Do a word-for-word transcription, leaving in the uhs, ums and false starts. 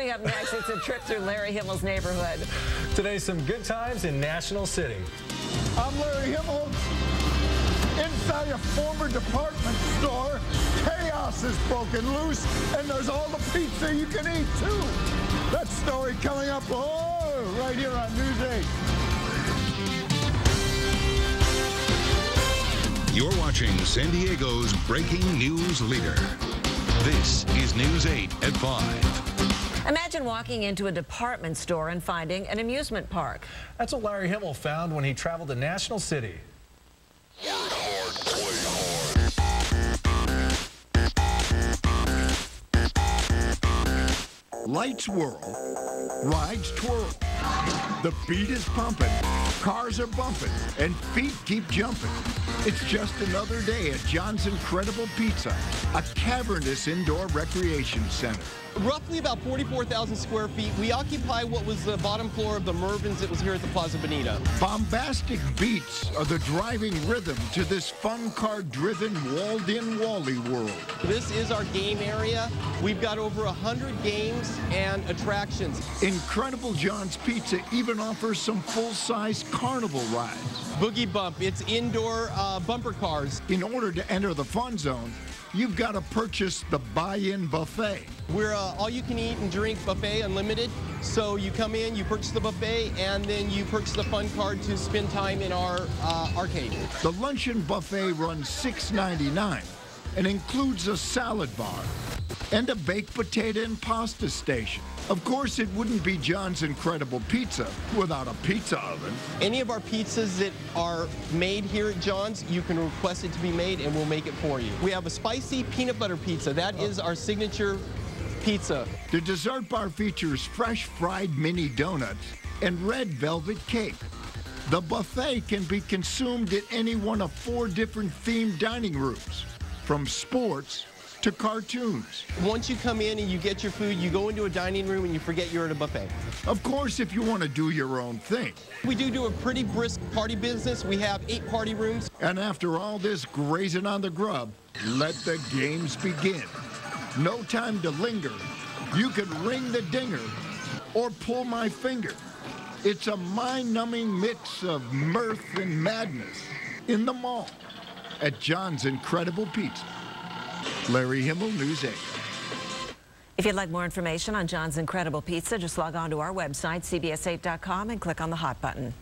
Coming up next, it's a trip through Larry Himmel's neighborhood. Today, some good times in National City. I'm Larry Himmel. Inside a former department store, chaos is broken loose, and there's all the pizza you can eat, too. That story coming up oh, right here on News eight. You're watching San Diego's breaking news leader. This is News eight at five. Imagine walking into a department store and finding an amusement park. That's what Larry Himmel found when he traveled to National City. Work hard, play hard. Lights whirl, rides twirl. The beat is pumping, cars are bumping, and feet keep jumping. It's just another day at John's Incredible Pizza, a cavernous indoor recreation center. Roughly about forty-four thousand square feet, we occupy what was the bottom floor of the Mervyn's that was here at the Plaza Bonita. Bombastic beats are the driving rhythm to this fun car-driven, walled-in Wally world. This is our game area. We've got over one hundred games and attractions. Incredible John's Pizza even offers some full-size carnival rides. Boogie Bump, it's indoor uh, bumper cars. In order to enter the fun zone, you've got to purchase the buy-in buffet. We're uh, all-you-can-eat and drink buffet, unlimited. So you come in, you purchase the buffet, and then you purchase the fun card to spend time in our uh, arcade. The luncheon buffet runs six ninety-nine and includes a salad bar and a baked potato and pasta station. Of course, it wouldn't be John's Incredible Pizza without a pizza oven. Any of our pizzas that are made here at John's, you can request it to be made and we'll make it for you. We have a spicy peanut butter pizza. That is our signature pizza. The dessert bar features fresh fried mini donuts and red velvet cake. The buffet can be consumed at any one of four different themed dining rooms, from sports to cartoons. Once you come in and you get your food, you go into a dining room and you forget you're at a buffet. Of course, if you want to do your own thing. We do do a pretty brisk party business. We have eight party rooms. And after all this grazing on the grub, let the games begin. No time to linger. You could ring the dinger or pull my finger. It's a mind-numbing mix of mirth and madness in the mall at John's Incredible Pizza. Larry Himmel, News eight. If you'd like more information on John's Incredible Pizza, just log on to our website, C B S eight dot com, and click on the hot button.